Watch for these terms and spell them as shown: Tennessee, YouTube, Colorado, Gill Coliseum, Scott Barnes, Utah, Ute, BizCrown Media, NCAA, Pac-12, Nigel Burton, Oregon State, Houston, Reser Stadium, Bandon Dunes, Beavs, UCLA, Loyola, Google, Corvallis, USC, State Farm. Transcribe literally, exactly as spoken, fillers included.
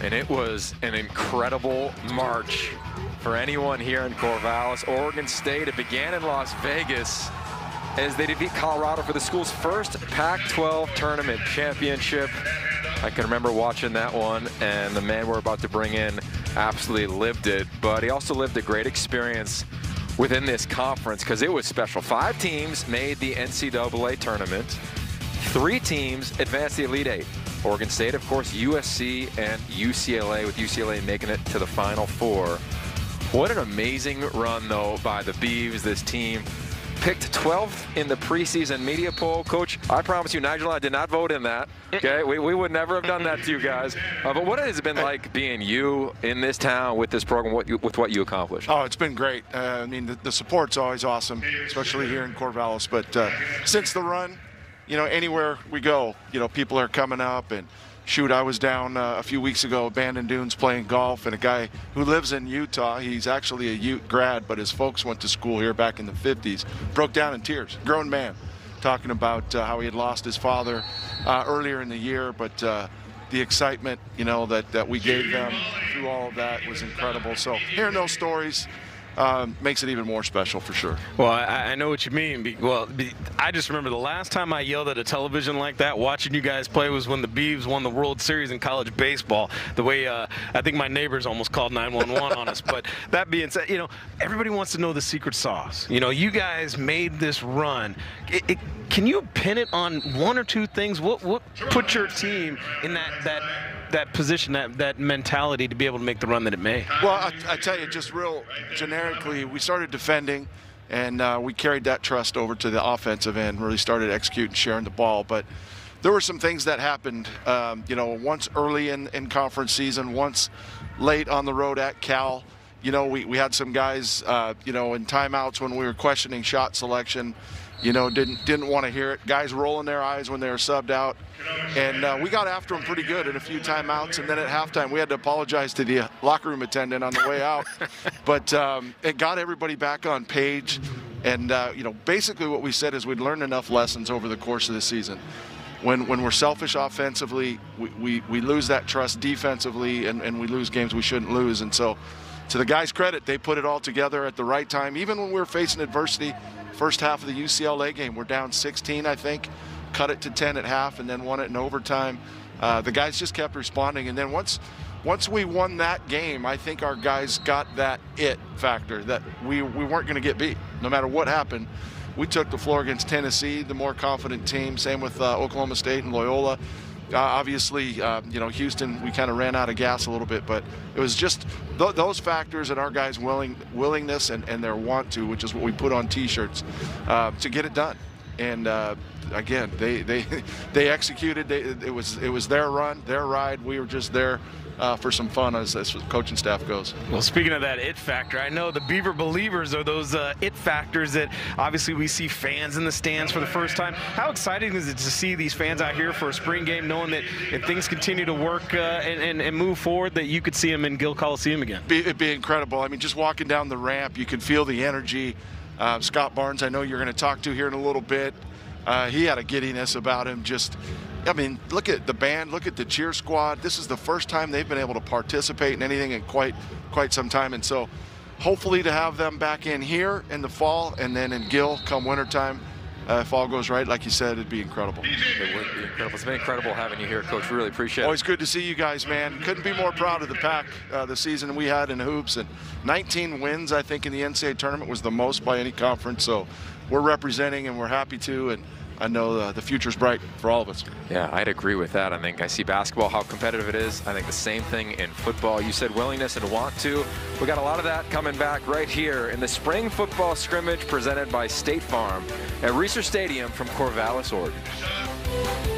And it was an incredible march for anyone here in Corvallis. Oregon State, it began in Las Vegas as they defeat Colorado for the school's first Pac twelve tournament championship. I can remember watching that one, and the man we're about to bring in absolutely lived it, but he also lived a great experience within this conference because it was special. Five teams made the N C double A tournament. Three teams advanced the Elite Eight. Oregon State, of course, U S C, and U C L A, with U C L A making it to the Final Four. What an amazing run, though, by the Beavs. This team picked twelfth in the preseason media poll. Coach, I promise you, Nigel and I did not vote in that. Okay, we, we would never have done that to you guys. Uh, but what has it been like being you in this town with this program, what you, with what you accomplished? Oh, it's been great. Uh, I mean, the, the support's always awesome, especially here in Corvallis. But uh, since the run, you know, anywhere we go, you know, people are coming up. And shoot, I was down uh, a few weeks ago, Bandon Dunes, playing golf, and a guy who lives in Utah, he's actually a Ute grad, but his folks went to school here back in the fifties, broke down in tears, grown man, talking about uh, how he had lost his father uh, earlier in the year, but uh, the excitement, you know, that, that we gave them through all of that was incredible. So hearing those stories Um, makes it even more special, for sure. Well, I, I know what you mean. Well, I just remember the last time I yelled at a television like that watching you guys play was when the Beavs won the World Series in college baseball. The way uh, I think my neighbors almost called nine one one on us. But that being said, you know, everybody wants to know the secret sauce. You know, you guys made this run. It, it, can you pin it on one or two things? What, what put your team in that that that position, that, that mentality to be able to make the run that it made? Well, I, I tell you, just real generically, we started defending, and uh, we carried that trust over to the offensive end, really started executing, sharing the ball. But there were some things that happened, um, you know, once early in, in conference season, once late on the road at Cal. You know, we, we had some guys, uh, you know, in timeouts when we were questioning shot selection, you know, didn't didn't want to hear it. Guys rolling their eyes when they were subbed out. And uh, we got after them pretty good in a few timeouts. And then at halftime, we had to apologize to the locker room attendant on the way out. But um, it got everybody back on page. And, uh, you know, basically what we said is we'd learned enough lessons over the course of the season. When, when we're selfish offensively, we, we, we lose that trust defensively, and, and we lose games we shouldn't lose. And so, to the guys' credit, they put it all together at the right time, even when we were facing adversity. First half of the U C L A game, we're down sixteen, I think, cut it to ten at half, and then won it in overtime. Uh, the guys just kept responding, and then once once we won that game, I think our guys got that it factor that we, we weren't going to get beat. No matter what happened, we took the floor against Tennessee, the more confident team, same with uh, Oklahoma State and Loyola. Uh, obviously, uh, you know, Houston, we kind of ran out of gas a little bit, but it was just th those factors and our guys' willing willingness and, and their want to, which is what we put on T-shirts, uh, to get it done. And uh, again, they they they executed. They, it was it was their run, their ride. We were just there uh, for some fun, as, as the coaching staff goes. Well, speaking of that it factor, I know the Beaver Believers are those uh, it factors that obviously we see fans in the stands for the first time. How exciting is it to see these fans out here for a spring game, knowing that if things continue to work uh, and, and, and move forward, that you could see them in Gill Coliseum again? Be, it'd be incredible. I mean, just walking down the ramp, you can feel the energy. Uh, Scott Barnes, I know you're going to talk to here in a little bit. Uh, he had a giddiness about him. Just, I mean, look at the band, look at the cheer squad. This is the first time they've been able to participate in anything in quite, quite some time. And so hopefully to have them back in here in the fall, and then in Gill come wintertime, uh, if all goes right, like you said, it'd be incredible. It would be incredible. It's been incredible having you here, Coach. Really appreciate it. Always good to see you guys, man. Couldn't be more proud of the Pack, uh, the season we had in hoops. And nineteen wins, I think, in the N C double A tournament was the most by any conference. So we're representing, and we're happy to, and I know uh, the future's bright for all of us. Yeah, I'd agree with that. I think I see basketball, how competitive it is. I think the same thing in football. You said willingness and want to. We got a lot of that coming back right here in the spring football scrimmage presented by State Farm at Reser Stadium from Corvallis, Oregon.